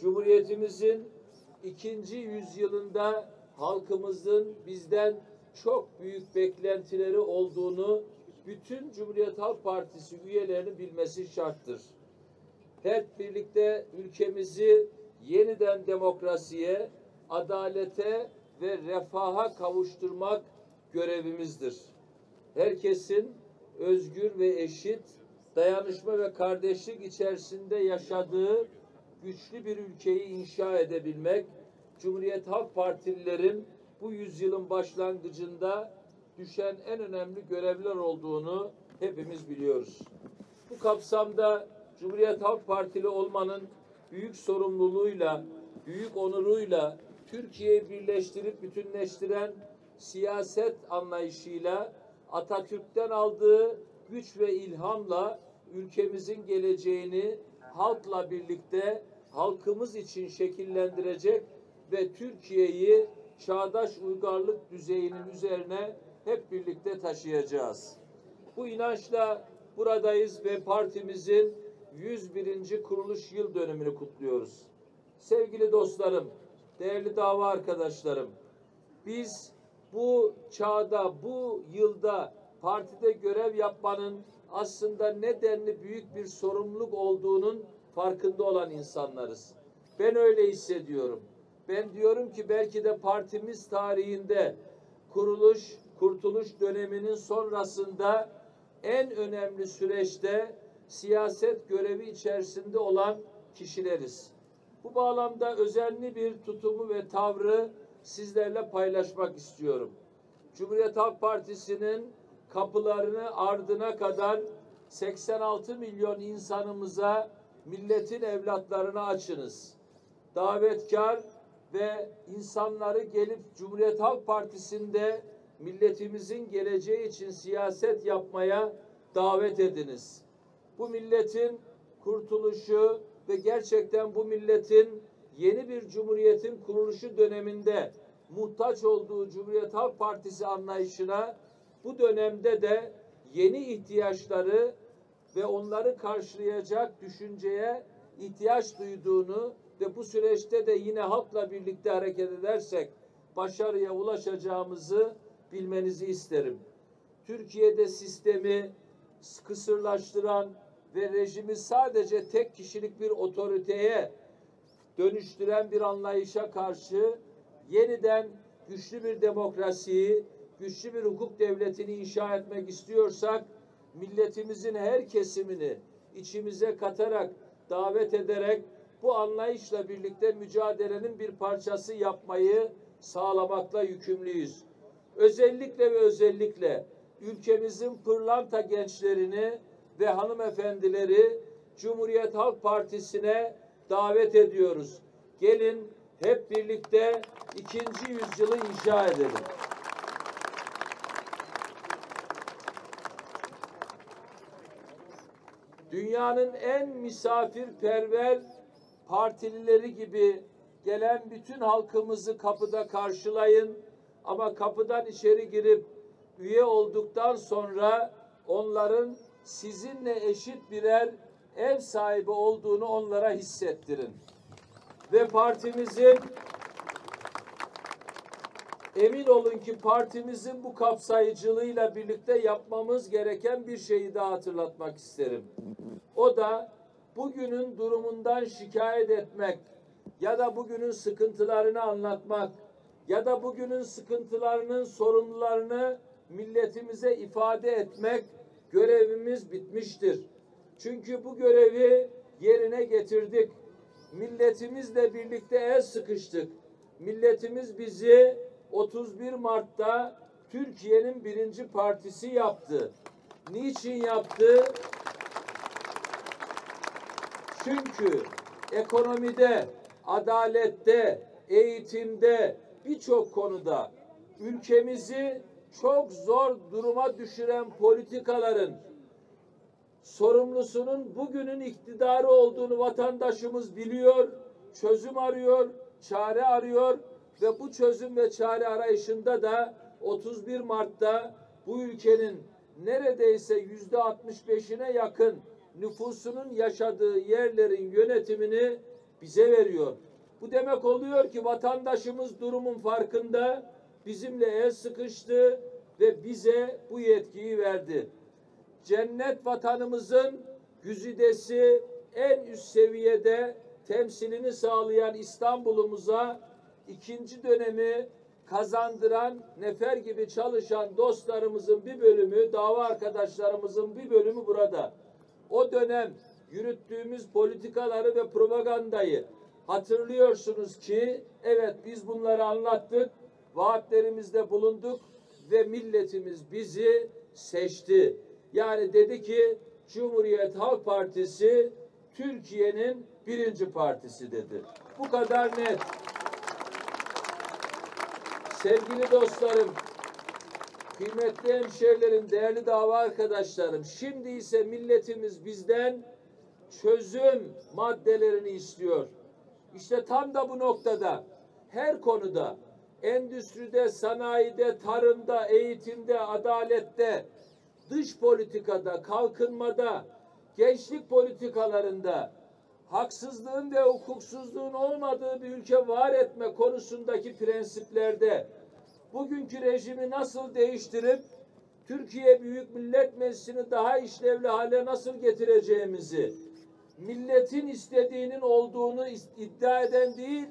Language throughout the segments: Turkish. Cumhuriyetimizin ikinci yüzyılında halkımızın bizden çok büyük beklentileri olduğunu bütün Cumhuriyet Halk Partisi üyelerinin bilmesi şarttır. Hep birlikte ülkemizi yeniden demokrasiye, adalete ve refaha kavuşturmak görevimizdir. Herkesin özgür ve eşit, dayanışma ve kardeşlik içerisinde yaşadığı güçlü bir ülkeyi inşa edebilmek, Cumhuriyet Halk Partililerin bu yüzyılın başlangıcında düşen en önemli görevler olduğunu hepimiz biliyoruz. Bu kapsamda Cumhuriyet Halk Partili olmanın büyük sorumluluğuyla, büyük onuruyla Türkiye'yi birleştirip bütünleştiren siyaset anlayışıyla, Atatürk'ten aldığı güç ve ilhamla ülkemizin geleceğini halkla birlikte halkımız için şekillendirecek ve Türkiye'yi çağdaş uygarlık düzeyinin üzerine hep birlikte taşıyacağız. Bu inançla buradayız ve partimizin 101. kuruluş yıl dönümünü kutluyoruz. Sevgili dostlarım, değerli dava arkadaşlarım, biz bu çağda, bu yılda partide görev yapmanın aslında ne denli büyük bir sorumluluk olduğunun farkında olan insanlarız. Ben öyle hissediyorum. Ben diyorum ki belki de partimiz tarihinde kuruluş, kurtuluş döneminin sonrasında en önemli süreçte siyaset görevi içerisinde olan kişileriz. Bu bağlamda özenli bir tutumu ve tavrı sizlerle paylaşmak istiyorum. Cumhuriyet Halk Partisi'nin kapılarını ardına kadar 86 milyon insanımıza, milletin evlatlarına açınız. Davetkar ve insanları gelip Cumhuriyet Halk Partisi'nde milletimizin geleceği için siyaset yapmaya davet ediniz. Bu milletin kurtuluşu ve gerçekten bu milletin yeni bir cumhuriyetin kuruluşu döneminde muhtaç olduğu Cumhuriyet Halk Partisi anlayışına bu dönemde de yeni ihtiyaçları ve onları karşılayacak düşünceye ihtiyaç duyduğunu ve bu süreçte de yine halkla birlikte hareket edersek başarıya ulaşacağımızı bilmenizi isterim. Türkiye'de sistemi kısırlaştıran ve rejimi sadece tek kişilik bir otoriteye dönüştüren bir anlayışa karşı yeniden güçlü bir demokrasiyi, güçlü bir hukuk devletini inşa etmek istiyorsak, milletimizin her kesimini içimize katarak, davet ederek bu anlayışla birlikte mücadelenin bir parçası yapmayı sağlamakla yükümlüyüz. Özellikle ve özellikle ülkemizin pırlanta gençlerini ve hanımefendileri Cumhuriyet Halk Partisi'ne davet ediyoruz. Gelin hep birlikte ikinci yüzyılı inşa edelim. Dünyanın en misafirperver partilileri gibi gelen bütün halkımızı kapıda karşılayın. Ama kapıdan içeri girip üye olduktan sonra onların sizinle eşit birer ev sahibi olduğunu onlara hissettirin. Ve partimizin, emin olun ki partimizin bu kapsayıcılığıyla birlikte yapmamız gereken bir şeyi daha hatırlatmak isterim. O da bugünün durumundan şikayet etmek ya da bugünün sıkıntılarını anlatmak ya da bugünün sıkıntılarının sorunlarını milletimize ifade etmek görevimiz bitmiştir. Çünkü bu görevi yerine getirdik. Milletimizle birlikte el sıkıştık. Milletimiz bizi 31 Mart'ta Türkiye'nin birinci partisi yaptı. Niçin yaptı? Çünkü ekonomide, adalette, eğitimde birçok konuda ülkemizi çok zor duruma düşüren politikaların sorumlusunun bugünün iktidarı olduğunu vatandaşımız biliyor, çözüm arıyor, çare arıyor ve bu çözüm ve çare arayışında da 31 Mart'ta bu ülkenin neredeyse %65'ine yakın nüfusunun yaşadığı yerlerin yönetimini bize veriyor. Bu demek oluyor ki vatandaşımız durumun farkında, bizimle el sıkıştı ve bize bu yetkiyi verdi. Cennet vatanımızın güzidesi, en üst seviyede temsilini sağlayan İstanbul'umuza ikinci dönemi kazandıran, nefer gibi çalışan dostlarımızın bir bölümü, dava arkadaşlarımızın bir bölümü burada. O dönem yürüttüğümüz politikaları ve propagandayı hatırlıyorsunuz ki, evet biz bunları anlattık, vaatlerimizde bulunduk ve milletimiz bizi seçti. Yani dedi ki Cumhuriyet Halk Partisi Türkiye'nin birinci partisi dedi. Bu kadar net. Sevgili dostlarım, kıymetli hemşehrilerim, değerli dava arkadaşlarım, şimdi ise milletimiz bizden çözüm maddelerini istiyor. İşte tam da bu noktada, her konuda, endüstride, sanayide, tarımda, eğitimde, adalette, dış politikada, kalkınmada, gençlik politikalarında, haksızlığın ve hukuksuzluğun olmadığı bir ülke var etme konusundaki prensiplerde bugünkü rejimi nasıl değiştirip Türkiye Büyük Millet Meclisi'ni daha işlevli hale nasıl getireceğimizi, milletin istediğinin olduğunu iddia eden değil,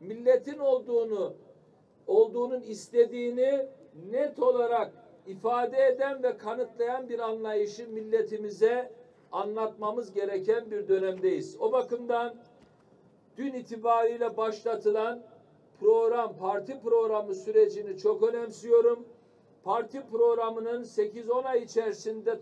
milletin olduğunun istediğini net olarak ifade eden ve kanıtlayan bir anlayışı milletimize anlatmamız gereken bir dönemdeyiz. O bakımdan dün itibariyle başlatılan parti programı sürecini çok önemsiyorum. Parti programının 8-10 ay içerisinde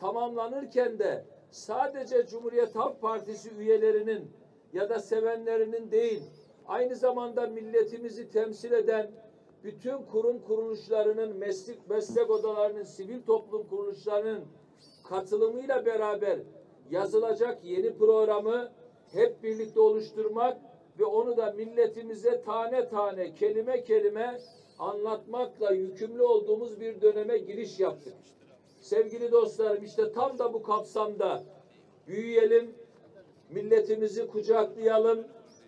tamamlanırken de sadece Cumhuriyet Halk Partisi üyelerinin ya da sevenlerinin değil, aynı zamanda milletimizi temsil eden bütün kurum kuruluşlarının, meslek odalarının, sivil toplum kuruluşlarının katılımıyla beraber yazılacak yeni programı hep birlikte oluşturmak ve onu da milletimize tane tane, kelime kelime anlatmakla yükümlü olduğumuz bir döneme giriş yaptık. Sevgili dostlarım, işte tam da bu kapsamda büyüyelim, milletimizi kucaklayalım,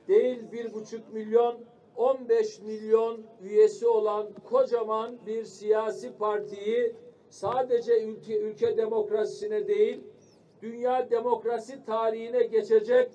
değil 1,5 milyon, 15 milyon üyesi olan kocaman bir siyasi partiyi sadece ülke demokrasisine değil, dünya demokrasi tarihine geçecek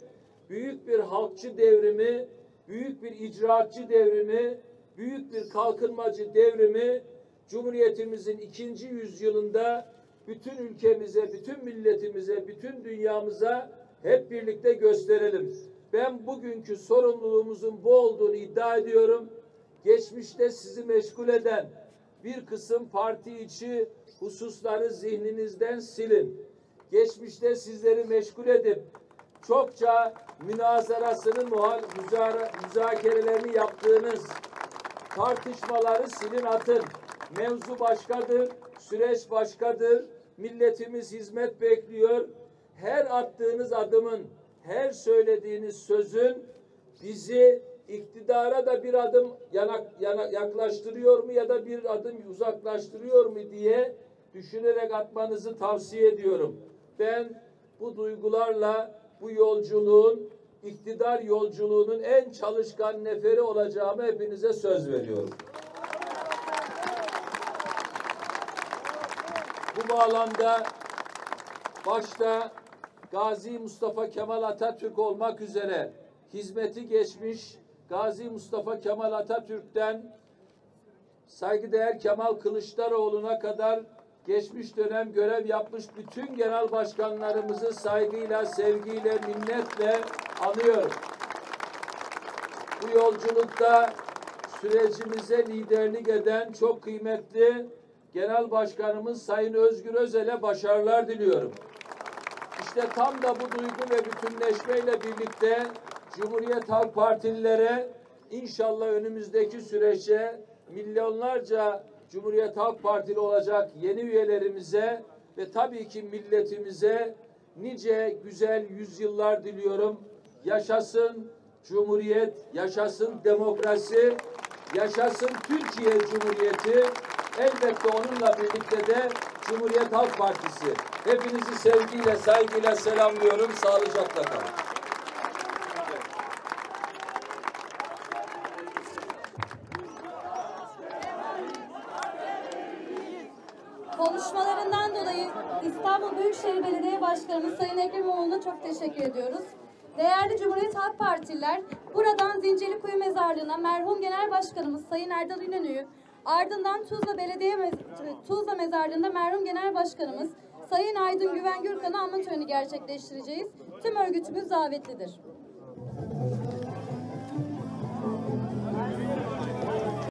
büyük bir halkçı devrimi, büyük bir icraatçı devrimi, büyük bir kalkınmacı devrimi Cumhuriyetimizin 2. yüzyılında bütün ülkemize, bütün milletimize, bütün dünyamıza hep birlikte gösterelim. Ben bugünkü sorumluluğumuzun bu olduğunu iddia ediyorum. Geçmişte sizi meşgul eden bir kısım parti içi hususları zihninizden silin. Geçmişte sizleri meşgul edip çokça münazarasını, müzakerelerini yaptığınız tartışmaları silin atın. Mevzu başkadır, süreç başkadır. Milletimiz hizmet bekliyor. Her attığınız adımın, her söylediğiniz sözün bizi iktidara da bir adım yaklaştırıyor mu ya da bir adım uzaklaştırıyor mu diye düşünerek atmanızı tavsiye ediyorum. Ben bu duygularla bu yolculuğun, iktidar yolculuğunun en çalışkan neferi olacağımı hepinize söz veriyorum. Bu bağlamda başta Gazi Mustafa Kemal Atatürk olmak üzere hizmeti geçmiş Gazi Mustafa Kemal Atatürk'ten saygıdeğer Kemal Kılıçdaroğlu'na kadar geçmiş dönem görev yapmış bütün genel başkanlarımızı saygıyla, sevgiyle, minnetle anıyorum. Bu yolculukta sürecimize liderlik eden çok kıymetli Genel Başkanımız Sayın Özgür Özel'e başarılar diliyorum. İşte tam da bu duygu ve bütünleşmeyle birlikte Cumhuriyet Halk Partililere inşallah önümüzdeki süreçte milyonlarca Cumhuriyet Halk Partili olacak yeni üyelerimize ve tabii ki milletimize nice güzel yüzyıllar diliyorum. Yaşasın Cumhuriyet, yaşasın demokrasi, yaşasın Türkiye Cumhuriyeti. Elbette onunla birlikte de Cumhuriyet Halk Partisi. Hepinizi sevgiyle, saygıyla selamlıyorum. Sağlıcakla kalın. Konuşmalarından dolayı İstanbul Büyükşehir Belediye Başkanımız Sayın Ekrem İmamoğlu'na çok teşekkür ediyoruz. Değerli Cumhuriyet Halk Partililer, buradan Zincirlikuyu Mezarlığı'na merhum Genel Başkanımız Sayın Erdal İnönü'yü, ardından Tuzla Mezarlığı'nda merhum Genel Başkanımız Sayın Aydın Güven Gürkan'ı anma töreni gerçekleştireceğiz. Tüm örgütümüz davetlidir.